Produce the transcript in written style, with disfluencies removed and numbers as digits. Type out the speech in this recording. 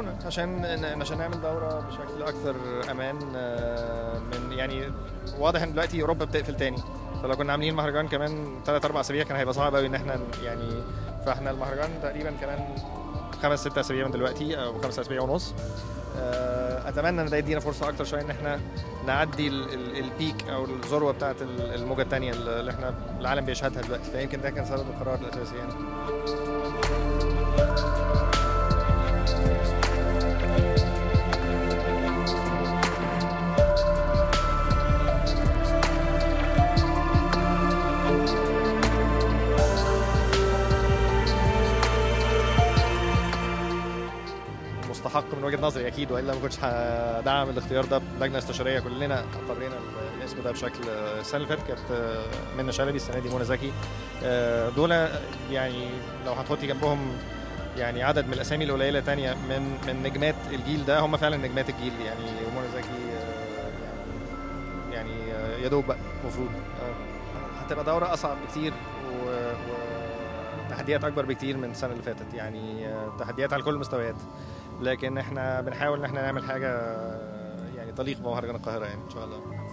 برشلونه عشان نعمل دوره بشكل اكثر امان. من يعني واضح ان دلوقتي اوروبا بتقفل تاني، فلو كنا عاملين مهرجان كمان 3-4 اسابيع كان هيبقى صعب قوي ان احنا يعني، فاحنا المهرجان تقريبا كمان 5-6 اسابيع من دلوقتي او 5 اسابيع ونص. اتمنى ان ده يدينا فرصه اكتر شويه ان احنا نعدي البيك او الذروه بتاعه الموجه الثانيه اللي احنا العالم بيشهدها دلوقتي، فيمكن ده كان سبب القرار الاساسي يعني. مستحق من وجهه نظري اكيد، والا ما كنتش هدعم الاختيار ده. لجنه استشاريه كلنا اعتبرنا الاسم ده بشكل. السنه اللي فاتت كانت منى شلبي، السنه دي منى زكي. دول يعني لو هتحطي جنبهم يعني عدد من الاسامي القليله تانية من نجمات الجيل ده، هم فعلا نجمات الجيل يعني. منى زكي يعني يا دوب المفروض هتبقى دوره اصعب بكتير وتحديات اكبر بكتير من السنه اللي فاتت يعني، تحديات على كل المستويات. لكن احنا بنحاول ان احنا نعمل حاجه يعني تليق بمهرجان القاهره يعني ان شاء الله.